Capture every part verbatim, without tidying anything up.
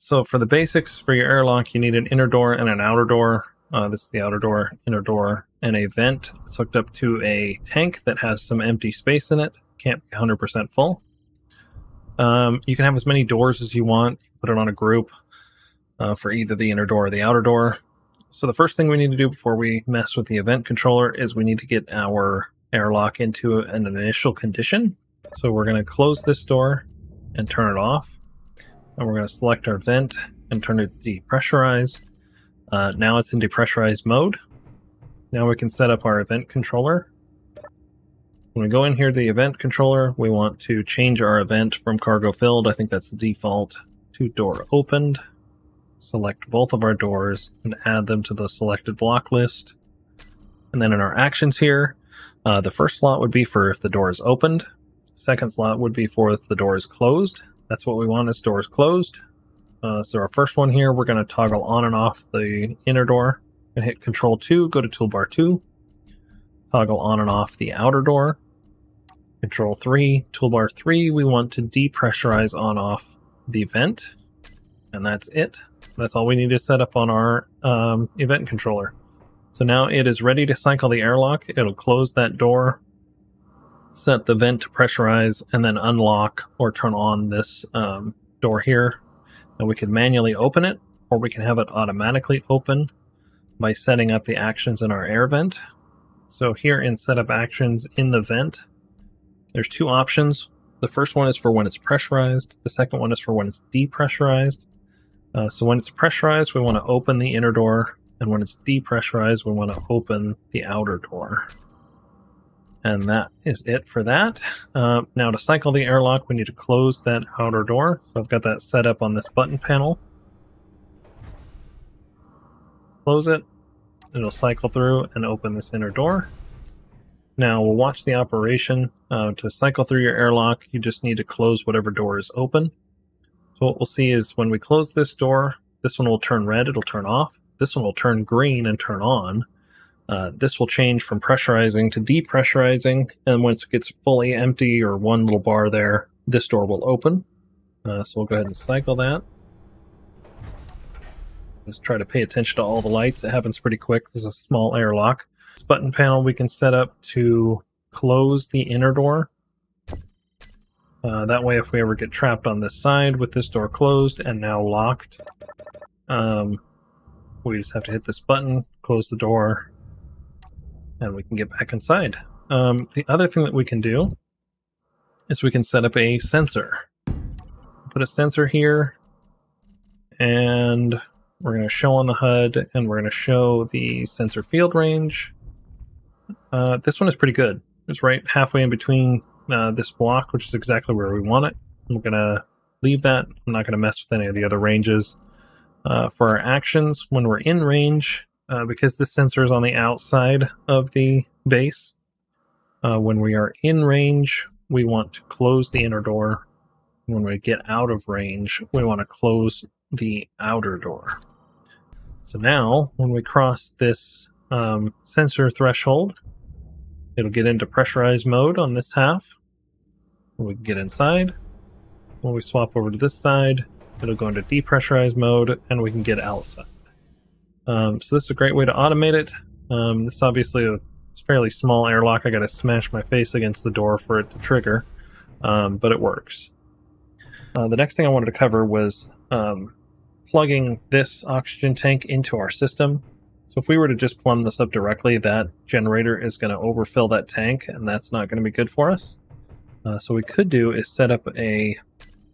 So for the basics, for your airlock, you need an inner door and an outer door. Uh, this is the outer door, inner door, and a vent. It's hooked up to a tank that has some empty space in it. Can't be one hundred percent full. Um, you can have as many doors as you want. You can put it on a group uh, for either the inner door or the outer door. So the first thing we need to do before we mess with the event controller is we need to get our airlock into an initial condition. So we're going to close this door and turn it off. And we're going to select our vent and turn it to depressurize. Uh, now it's in depressurized mode. Now we can set up our event controller. When we go in here to the event controller, we want to change our event from cargo filled, I think that's the default, to door opened. Select both of our doors and add them to the selected block list. And then in our actions here, uh, the first slot would be for if the door is opened. Second slot would be for if the door is closed. That's what we want, is doors closed. Uh, so our first one here, we're going to toggle on and off the inner door and hit control two, go to toolbar two, toggle on and off the outer door, control three, toolbar three, we want to depressurize on off the vent, and that's it. That's all we need to set up on our um, event controller. So now it is ready to cycle the airlock. It'll close that door, set the vent to pressurize, and then unlock or turn on this um, door here. And we can manually open it, or we can have it automatically open by setting up the actions in our air vent. So here in setup actions in the vent, there's two options. The first one is for when it's pressurized. The second one is for when it's depressurized. Uh, so when it's pressurized, we want to open the inner door, and when it's depressurized, we want to open the outer door. And that is it for that. Uh, now to cycle the airlock, we need to close that outer door. So I've got that set up on this button panel. Close it. It'll cycle through and open this inner door. Now we'll watch the operation. Uh, to cycle through your airlock, you just need to close whatever door is open. So what we'll see is when we close this door, this one will turn red, it'll turn off. This one will turn green and turn on. Uh, this will change from pressurizing to depressurizing, and once it gets fully empty or one little bar there, this door will open. Uh, so we'll go ahead and cycle that. Just try to pay attention to all the lights. It happens pretty quick. This is a small airlock. This button panel we can set up to close the inner door. Uh, that way if we ever get trapped on this side with this door closed and now locked, um, we just have to hit this button, close the door, and we can get back inside. Um, the other thing that we can do is we can set up a sensor. Put a sensor here, and we're going to show on the H U D, and we're going to show the sensor field range. Uh, this one is pretty good. It's right halfway in between uh, this block, which is exactly where we want it. We're going to leave that. I'm not going to mess with any of the other ranges. Uh, for our actions, when we're in range, Uh, because this sensor is on the outside of the base, uh, when we are in range, we want to close the inner door. When we get out of range, we want to close the outer door. So now, when we cross this um, sensor threshold, it'll get into pressurized mode on this half. We can get inside. When we swap over to this side, it'll go into depressurized mode, and we can get outside. Um, so this is a great way to automate it. Um, this is obviously a fairly small airlock. I got to smash my face against the door for it to trigger, um, but it works. Uh, the next thing I wanted to cover was um, plugging this oxygen tank into our system. So if we were to just plumb this up directly, that generator is going to overfill that tank, and that's not going to be good for us. Uh, so what we could do is set up a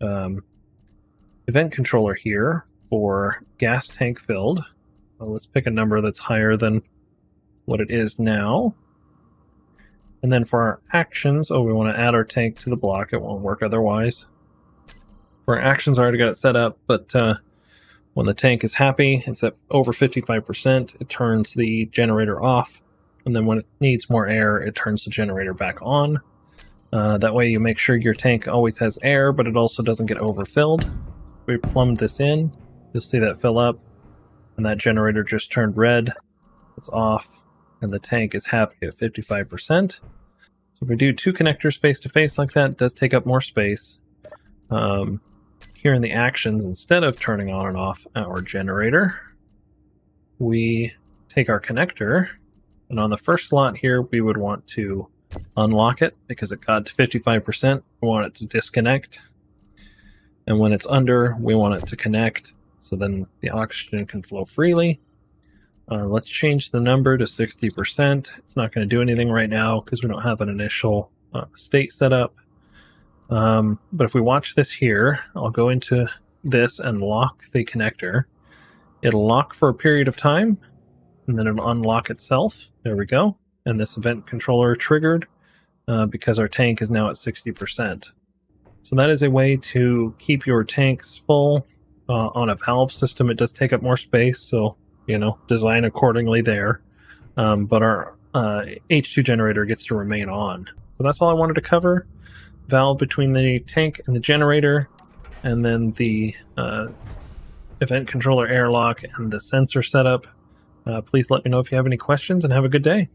um, event controller here for gas tank filled. Well, let's pick a number that's higher than what it is now. And then for our actions, oh, we want to add our tank to the block. It won't work otherwise. For our actions, I already got it set up, but uh, when the tank is happy, it's at over fifty-five percent, it turns the generator off. And then when it needs more air, it turns the generator back on. Uh, that way you make sure your tank always has air, but it also doesn't get overfilled. We plumbed this in. You'll see that fill up. And that generator just turned red, it's off, and the tank is happy at fifty-five percent. So if we do two connectors face-to-face like that, it does take up more space. Um, here in the actions, instead of turning on and off our generator, we take our connector, and on the first slot here, we would want to unlock it because it got to fifty-five percent. We want it to disconnect. And when it's under, we want it to connect, so then the oxygen can flow freely. Uh, let's change the number to sixty percent. It's not going to do anything right now because we don't have an initial uh, state set up. Um, but if we watch this here, I'll go into this and lock the connector. It'll lock for a period of time, and then it'll unlock itself. There we go. And this event controller triggered uh, because our tank is now at sixty percent. So that is a way to keep your tanks full uh, on a valve system. It does take up more space, so, you know, design accordingly there. Um, but our uh, H two generator gets to remain on. So that's all I wanted to cover. Valve between the tank and the generator, and then the uh, event controller airlock and the sensor setup. Uh, please let me know if you have any questions, and have a good day.